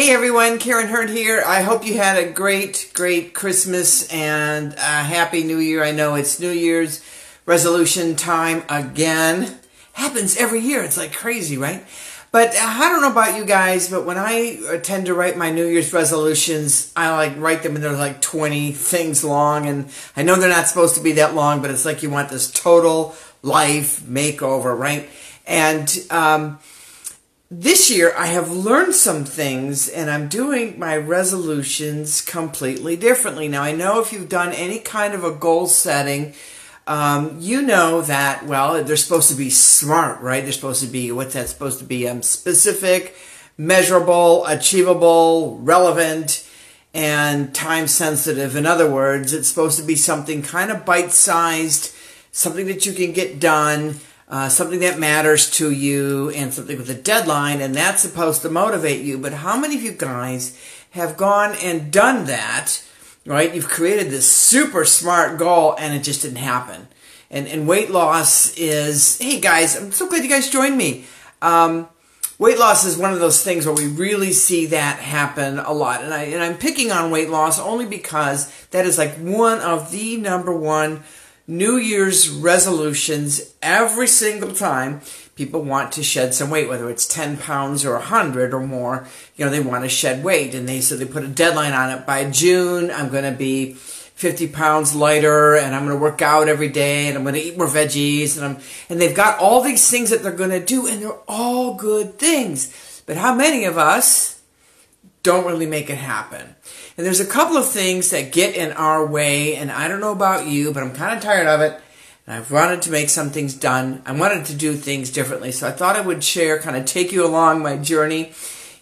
Hey everyone, Karen Hurd here. I hope you had a great, great Christmas and a Happy New Year. I know it's New Year's resolution time again. Happens every year. It's like crazy, right? But I don't know about you guys, but when I tend to write my New Year's resolutions, I write them and they're like 20 things long. And I know they're not supposed to be that long, but it's like you want this total life makeover, right? And this year, I have learned some things, and I'm doing my resolutions completely differently. Now, I know if you've done any kind of a goal setting, you know that, well, they're supposed to be SMART, right? They're supposed to be, what's that supposed to be? Specific, measurable, achievable, relevant, and time-sensitive. In other words, it's supposed to be something kind of bite-sized, something that you can get done, something that matters to you, and something with a deadline, and that's supposed to motivate you. But how many of you guys have gone and done that, right? You've created this super smart goal, and it just didn't happen. And weight loss is, hey guys, I'm so glad you guys joined me. Weight loss is one of those things where we really see that happen a lot. And I'm picking on weight loss only because that is like one of the #1 New Year's resolutions. Every single time people want to shed some weight, whether it's 10 pounds or 100 or more, you know, they want to shed weight. And so they put a deadline on it. By June, I'm going to be 50 pounds lighter, and I'm going to work out every day, and I'm going to eat more veggies. And they've got all these things that they're going to do, and they're all good things. But how many of us don't really make it happen? And there's a couple of things that get in our way, and I don't know about you, but I'm kind of tired of it, and I've wanted to make some things done. I wanted to do things differently, so I thought I would share, kind of take you along my journey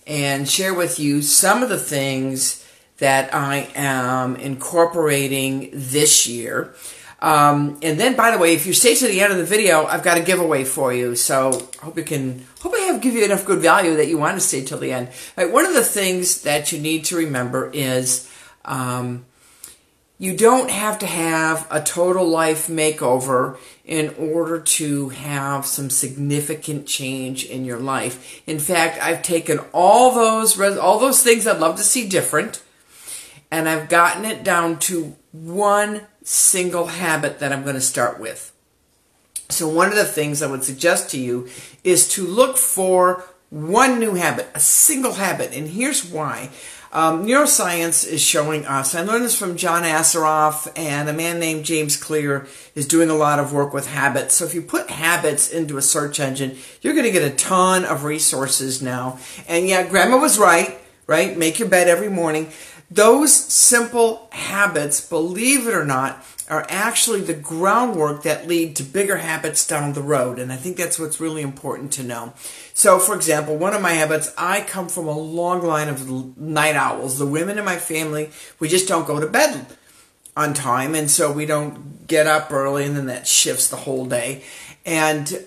and share with you some of the things that I am incorporating this year. And then, by the way, if you stay to the end of the video, I've got a giveaway for you, so I hope you can, give you enough good value that you want to stay till the end. Right, one of the things that you need to remember is you don't have to have a total life makeover in order to have some significant change in your life. In fact, I've taken all those things I'd love to see different, and I've gotten it down to one single habit that I'm going to start with. So one of the things I would suggest to you is to look for one new habit, a single habit, and here's why. Neuroscience is showing us, I learned this from John Assaraf, and a man named James Clear is doing a lot of work with habits. So if you put habits into a search engine, you're going to get a ton of resources now. And yeah, Grandma was right, right? Make your bed every morning. Those simple habits, believe it or not, are actually the groundwork that lead to bigger habits down the road. And I think that's what's really important to know. So, for example, one of my habits, I come from a long line of night owls. The women in my family, we just don't go to bed on time. And so we don't get up early, and then that shifts the whole day. And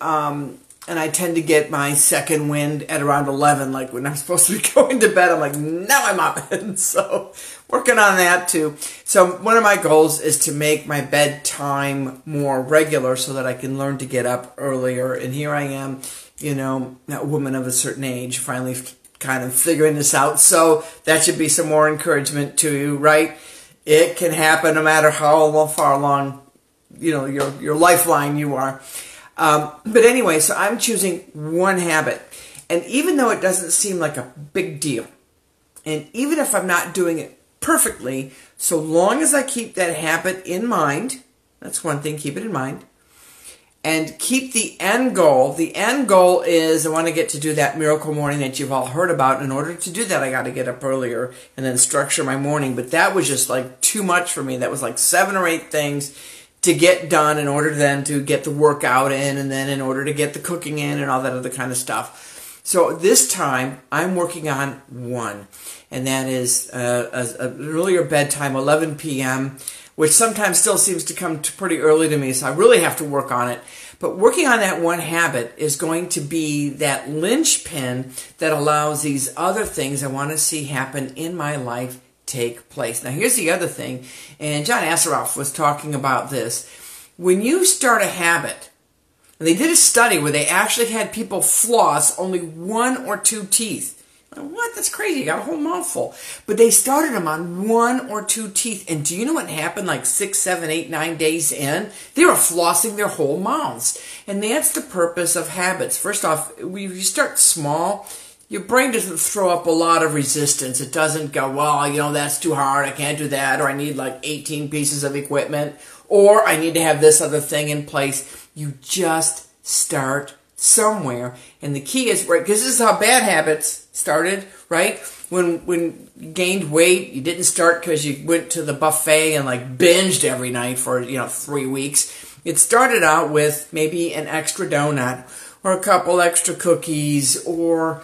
I tend to get my second wind at around 11, like when I'm supposed to be going to bed. I'm like, now I'm up. And so working on that too. So one of my goals is to make my bedtime more regular so that I can learn to get up earlier. And here I am, you know, a woman of a certain age, finally kind of figuring this out. So that should be some more encouragement to you, right? It can happen no matter how far along, you know, your lifeline you are. But anyway, so I'm choosing one habit. And even though it doesn't seem like a big deal, and even if I'm not doing it perfectly, so long as I keep that habit in mind, that's one thing, keep it in mind, and keep the end goal. The end goal is I want to get to do that miracle morning that you've all heard about. In order to do that, I got to get up earlier and then structure my morning. But that was just like too much for me. That was like 7 or 8 things to get done in order then to get the workout in, and then in order to get the cooking in, and all that other kind of stuff. So this time I'm working on one, and that is an earlier bedtime, 11 p.m., which sometimes still seems to come pretty early to me, so I really have to work on it. But working on that one habit is going to be that linchpin that allows these other things I want to see happen in my life take place. Now here's the other thing, and John Assaraf was talking about this. When you start a habit, and they did a study where they actually had people floss only 1 or 2 teeth. What? That's crazy. You got a whole mouthful. But they started them on 1 or 2 teeth. And do you know what happened like 6, 7, 8, 9 days in? They were flossing their whole mouths. And that's the purpose of habits. First off, when you start small, your brain doesn't throw up a lot of resistance. It doesn't go, well, you know, that's too hard. I can't do that. Or I need like 18 pieces of equipment. Or I need to have this other thing in place. You just start somewhere, and the key is, right, because this is how bad habits started, right? When you gained weight, you didn't start because you went to the buffet and like binged every night for, you know, 3 weeks. It started out with maybe an extra donut or a couple extra cookies or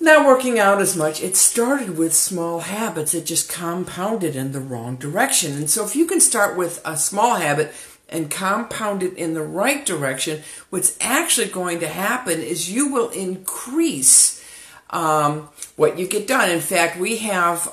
not working out as much. It started with small habits. It just compounded in the wrong direction. And so if you can start with a small habit and compound it in the right direction, what's actually going to happen is you will increase what you get done. In fact, we have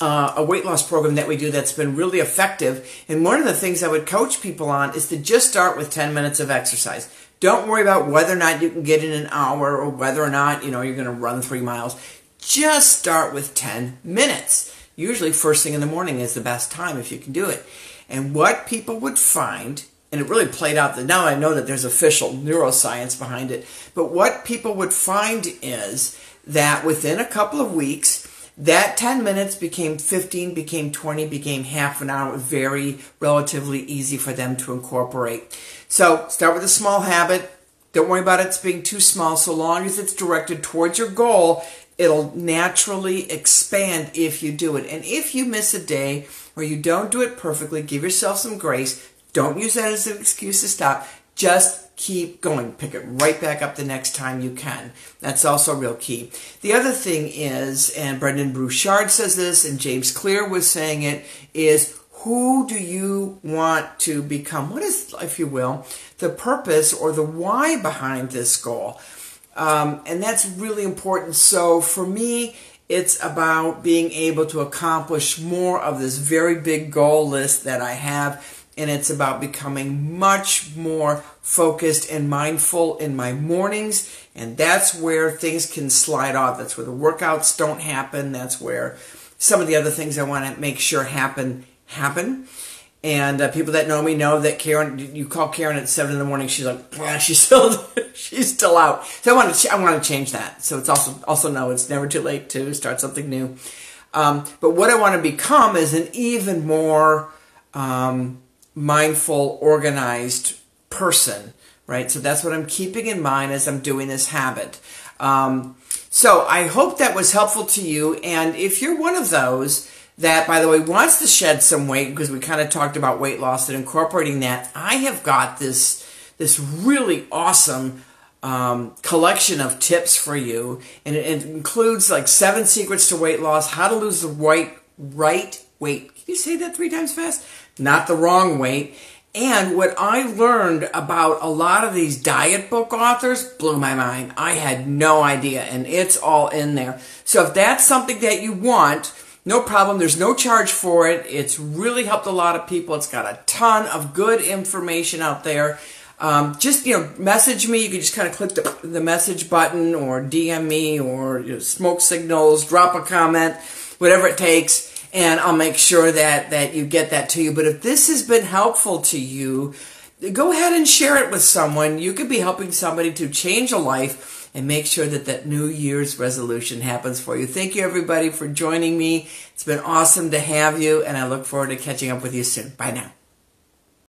a weight loss program that we do that's been really effective. And one of the things I would coach people on is to just start with 10 minutes of exercise. Don't worry about whether or not you can get in an hour or whether or not, you know, you're going to run 3 miles. Just start with 10 minutes. Usually first thing in the morning is the best time if you can do it. And what people would find, and it really played out, that now I know that there's official neuroscience behind it, but what people would find is that within a couple of weeks, that 10 minutes became 15, became 20, became half an hour. Very relatively easy for them to incorporate. So start with a small habit. Don't worry about it being too small. So long as it's directed towards your goal, it'll naturally expand if you do it. And if you miss a day or you don't do it perfectly, give yourself some grace. Don't use that as an excuse to stop. Just keep going. Pick it right back up the next time you can. That's also real key. The other thing is, and Brendan Bruchard says this, and James Clear was saying it, is who do you want to become? What is, if you will, the purpose or the why behind this goal? And that's really important. So for me, it's about being able to accomplish more of this very big goal list that I have. And it's about becoming much more focused and mindful in my mornings. And that's where things can slide off. That's where the workouts don't happen. That's where some of the other things I want to make sure happen. And people that know me know that Karen, you call Karen at 7 in the morning, she's like, yeah, she's still out. So I want to change that. So it's also no, it's never too late to start something new. But what I want to become is an even more mindful, organized person, right? So that's what I'm keeping in mind as I'm doing this habit. So I hope that was helpful to you. And if you're one of those that, by the way, wants to shed some weight, because we kind of talked about weight loss and incorporating that, I have got this really awesome collection of tips for you. And it includes like 7 secrets to weight loss, how to lose the right weight. Can you say that 3 times fast? Not the wrong weight. And what I learned about a lot of these diet book authors blew my mind. I had no idea, and it's all in there. So if that's something that you want, no problem. There's no charge for it. It's really helped a lot of people. It's got a ton of good information out there. Just, you know, message me. You can just kind of click the message button or DM me or, you know, smoke signals, drop a comment, whatever it takes. And I'll make sure that you get that to you. But if this has been helpful to you, go ahead and share it with someone. You could be helping somebody to change a life and make sure that New Year's resolution happens for you. Thank you, everybody, for joining me. It's been awesome to have you, and I look forward to catching up with you soon. Bye now.